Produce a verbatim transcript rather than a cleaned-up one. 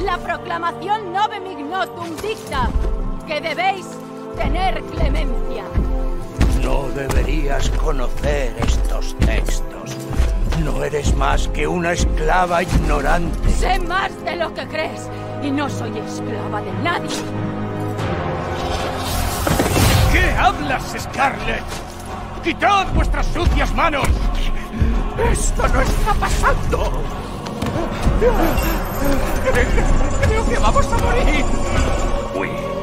La proclamación Novem Ignotum dicta que debéis tener clemencia. No deberías conocer estos textos. No eres más que una esclava ignorante. Sé más de lo que crees y no soy esclava de nadie. ¿Qué hablas, Scarlet? ¡Quitad vuestras sucias manos! ¡Esto no está pasando! Creo que vamos a morir. Uy.